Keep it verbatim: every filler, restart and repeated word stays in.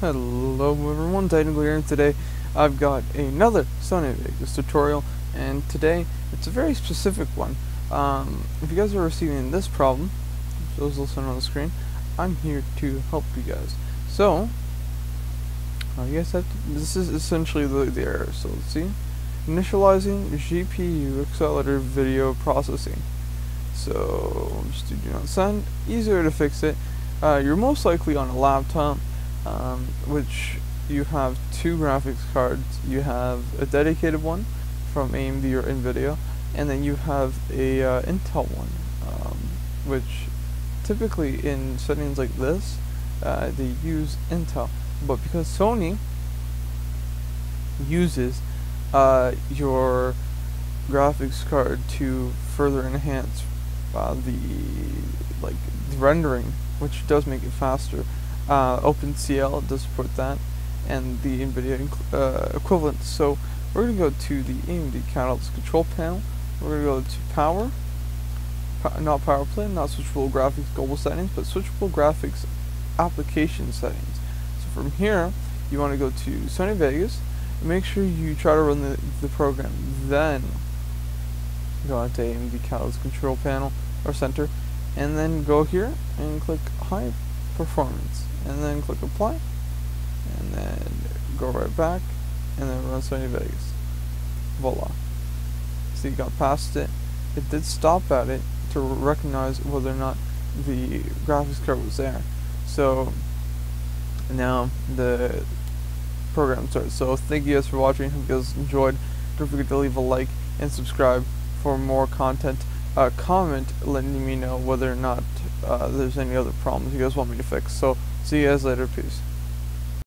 Hello everyone, TitanGear here, and today I've got another Sony Vegas tutorial, and today it's a very specific one. Um, if you guys are receiving this problem, those listed on the screen, I'm here to help you guys. So, uh, you guys have to, this is essentially the, the error, so let's see. Initializing G P U accelerator video processing. So, just do not send, easier to fix it. Uh, you're most likely on a laptop. Um, which you have two graphics cards. You have a dedicated one from A M D or NVIDIA, and then you have a uh, Intel one, um, which typically in settings like this uh, they use Intel, but because Sony uses uh, your graphics card to further enhance uh, the like the rendering, which does make it faster. Uh, OpenCL does support that, and the NVIDIA uh, equivalent. So we're going to go to the A M D Catalyst Control Panel. We're going to go to Power, pa not Power Plan, not Switchable Graphics Global Settings, but Switchable Graphics Application Settings. So from here, you want to go to Sony Vegas, and make sure you try to run the, the program. Then go out to A M D Catalyst Control Panel or Center, and then go here and click High Performance. And then click apply, and then go right back, and then run Sony Vegas. Voila. So you got past it. It did stop at it to recognize whether or not the graphics card was there. So now the program starts. So thank you guys for watching. Hope you guys enjoyed. Don't forget to leave a like and subscribe for more content. Uh, comment letting me know whether or not uh, there's any other problems you guys want me to fix. So see you guys later. Peace.